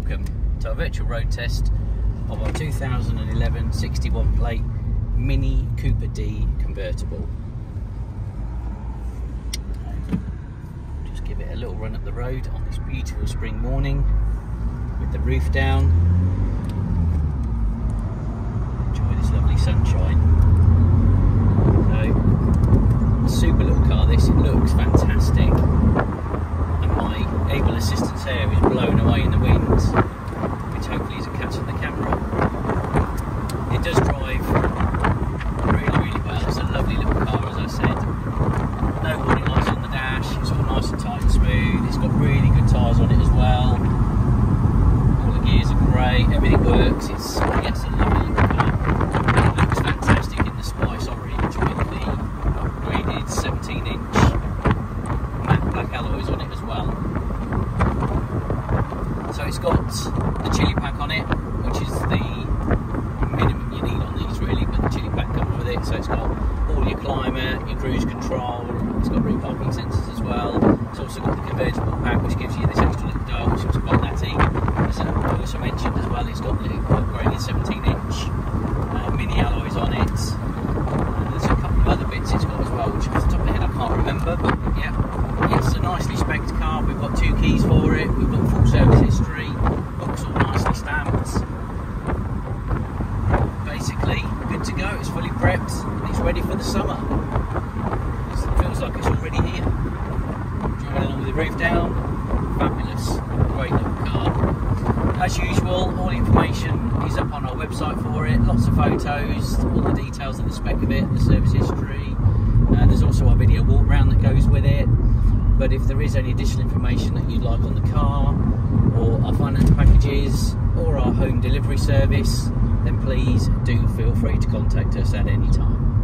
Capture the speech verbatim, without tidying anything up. Welcome to our virtual road test of our two thousand eleven sixty-one plate Mini Cooper D convertible. Just give it a little run up the road on this beautiful spring morning with the roof down. Enjoy this lovely sunshine. So, super little car this, it looks fantastic. Able assistance air is blown away in the wind, which hopefully is a catch on the camera. It does drive really, really well. It's a lovely little car, as I said. No warning lights on the dash, it's all nice and tight and smooth. It's got really good tyres on it as well. All the gears are great, everything works. It's, yeah, it's a lovely little car. It looks fantastic in the Spice Orange with the upgraded seventeen inch matte black alloys on it as well. So it's got the Chilli Pack on it, which is the minimum you need on these really, but the Chilli Pack comes with it. So it's got all your climate, your cruise control, it's got rear parking sensors as well. It's also got the convertible pack, which gives you this extra little dial, which is quite natty. As I also mentioned as well, it's got the upgraded seventeen inch uh, mini alloys on it. And there's a couple of other bits it's got as well, which off the top of the head I can't remember, but yeah. yeah it's a nicely spec'd car. We've got two keys for it, we've got full service history. To go, it's fully prepped and it's ready for the summer. It feels like it's already here. Driving along with the roof down, fabulous, great little car. As usual, all the information is up on our website for it, lots of photos, all the details of the spec of it, the service history, and uh, there's also our video walk round that goes with it. But if there is any additional information that you'd like on the car, or our finance packages, or our home delivery service, then please do feel free to contact us at any time.